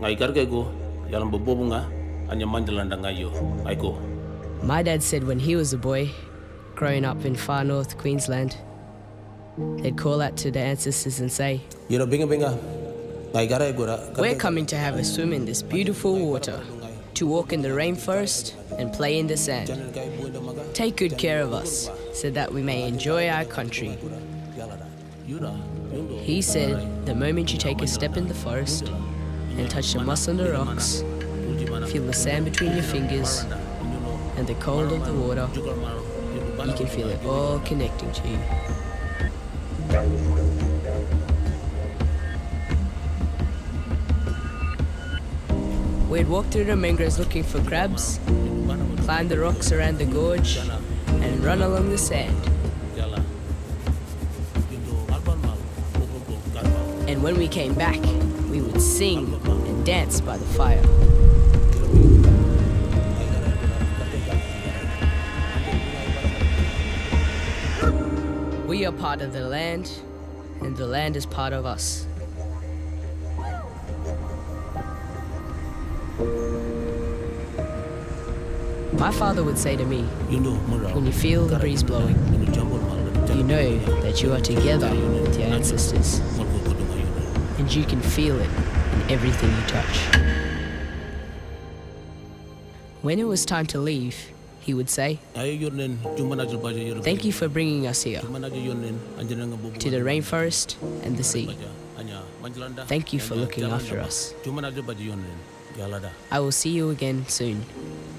Ngai karkego, yalam bobobunga, anya mandalanda ngayo. Aiko. My dad said when he was a boy, growing up in far north Queensland, they'd call out to their ancestors and say, "We're coming to have a swim in this beautiful water, to walk in the rainforest and play in the sand. Take good care of us, so that we may enjoy our country." He said, the moment you take a step in the forest and touch the moss on the rocks, feel the sand between your fingers and the cold of the water, you can feel it all connecting to you. We'd walk through the mangroves looking for crabs, climb the rocks around the gorge, and run along the sand. And when we came back, we would sing and dance by the fire. We are part of the land, and the land is part of us. My father would say to me, when you feel the breeze blowing, you know that you are together with your ancestors, and you can feel it in everything you touch. When it was time to leave, he would say, "Thank you for bringing us here, to the rainforest and the sea. Thank you for looking after us. I will see you again soon."